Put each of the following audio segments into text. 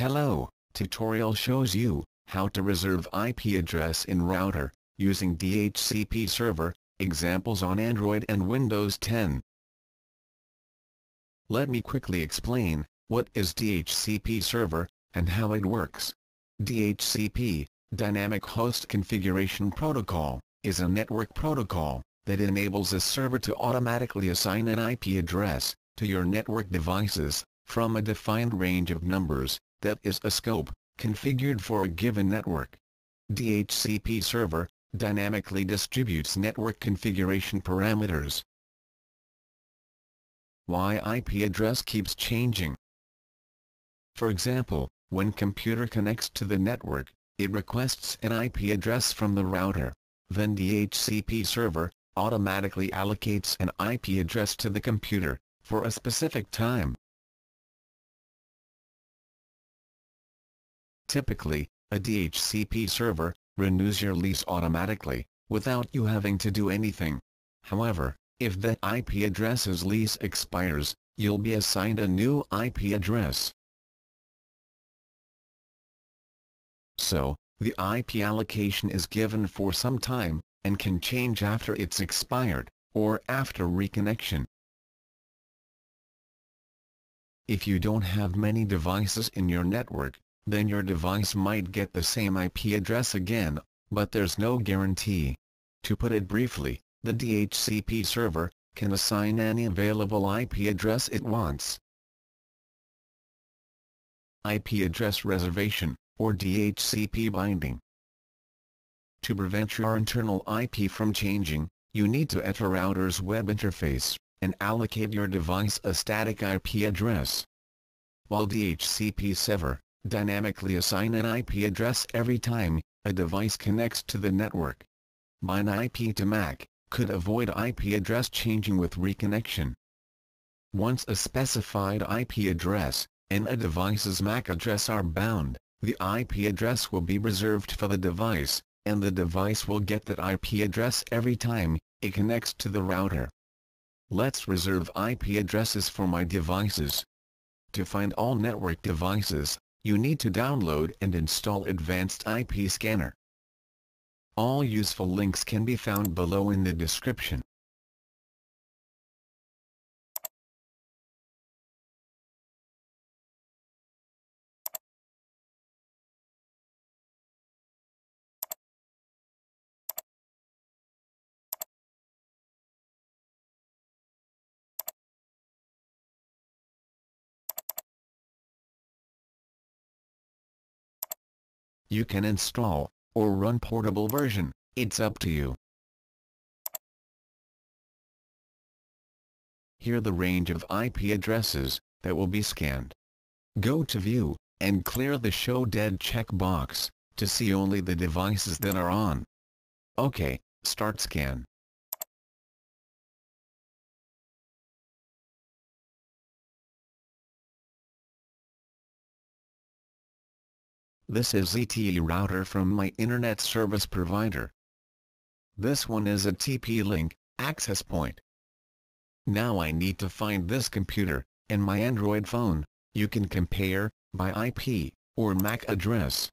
Hello, tutorial shows you how to reserve IP address in router using DHCP server, examples on Android and Windows 10. Let me quickly explain what is DHCP server and how it works. DHCP, Dynamic Host Configuration Protocol, is a network protocol that enables a server to automatically assign an IP address to your network devices from a defined range of numbers, that is a scope, configured for a given network. DHCP server dynamically distributes network configuration parameters. Why IP address keeps changing? For example, when computer connects to the network, it requests an IP address from the router. Then DHCP server automatically allocates an IP address to the computer for a specific time. Typically, a DHCP server renews your lease automatically, without you having to do anything. However, if that IP address's lease expires, you'll be assigned a new IP address. So, the IP allocation is given for some time, and can change after it's expired, or after reconnection. If you don't have many devices in your network, then your device might get the same IP address again, but there's no guarantee. To put it briefly, the DHCP server can assign any available IP address it wants. IP address reservation, or DHCP binding. To prevent your internal IP from changing, you need to enter router's web interface and allocate your device a static IP address. While DHCP server dynamically assign an IP address every time a device connects to the network. Mine IP to MAC could avoid IP address changing with reconnection. Once a specified IP address and a device's MAC address are bound, the IP address will be reserved for the device, and the device will get that IP address every time it connects to the router. Let's reserve IP addresses for my devices. To find all network devices, you need to download and install Advanced IP Scanner. All useful links can be found below in the description. You can install or run portable version, it's up to you. Here the range of IP addresses that will be scanned. Go to View and clear the Show Dead checkbox to see only the devices that are on. OK, start scan. This is ZTE router from my internet service provider. This one is a TP-Link access point. Now I need to find this computer and my Android phone. You can compare by IP or MAC address.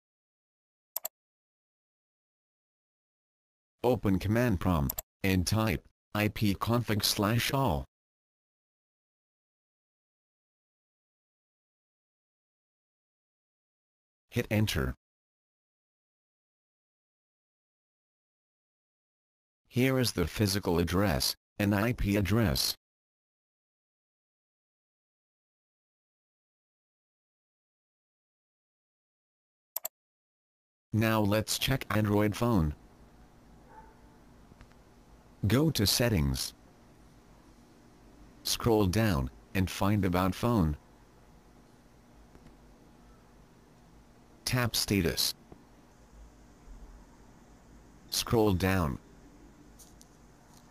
Open command prompt and type ipconfig/all. Hit enter. Here is the physical address, an IP address. Now let's check Android phone. Go to Settings. Scroll down and find About Phone. Tap Status. Scroll down.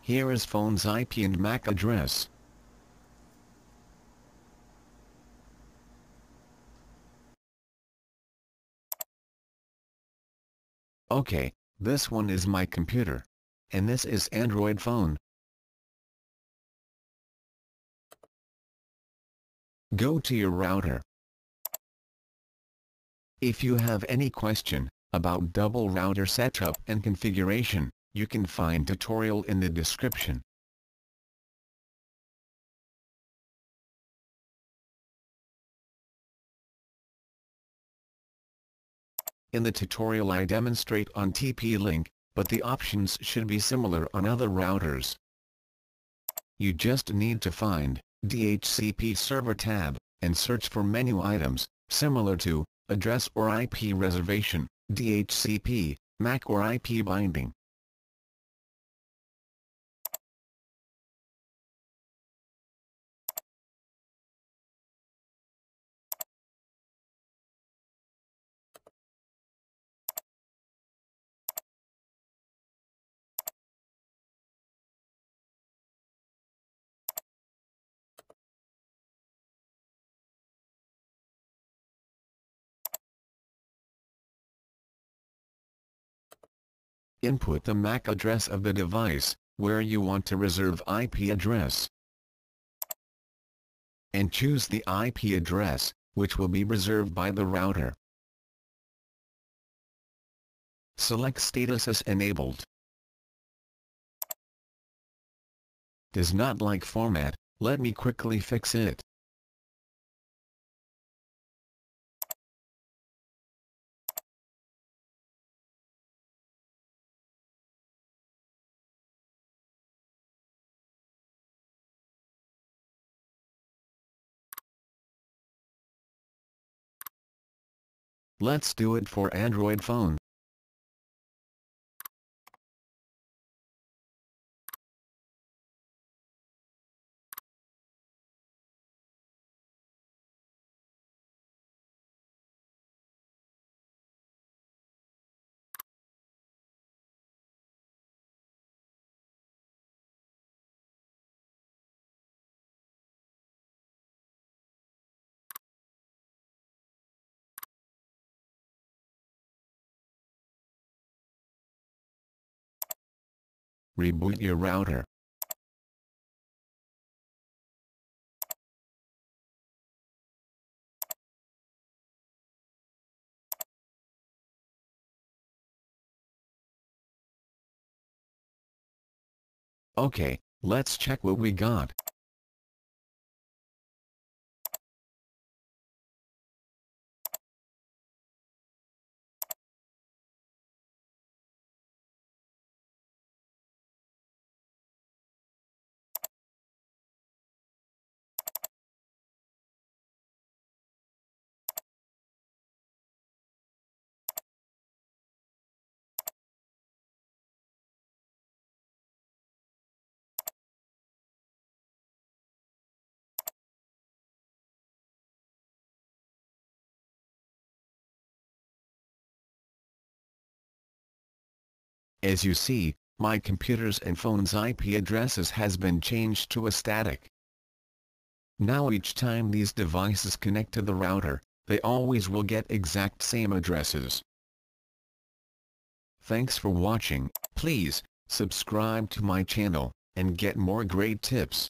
Here is phone's IP and MAC address. Okay, this one is my computer. And this is Android phone. Go to your router. If you have any question about double router setup and configuration, you can find tutorial in the description. In the tutorial I demonstrate on TP-Link, but the options should be similar on other routers. You just need to find DHCP server tab, and search for menu items, similar to address or IP reservation, DHCP, MAC or IP binding. Input the MAC address of the device, where you want to reserve IP address, and choose the IP address, which will be reserved by the router. Select status as enabled. Does not like format, let me quickly fix it. Let's do it for Android phone. Reboot your router. Okay, let's check what we got. As you see, my computer's and phone's IP addresses has been changed to a static. Now each time these devices connect to the router, they always will get exact same addresses. Thanks for watching. Please, subscribe to my channel, and get more great tips.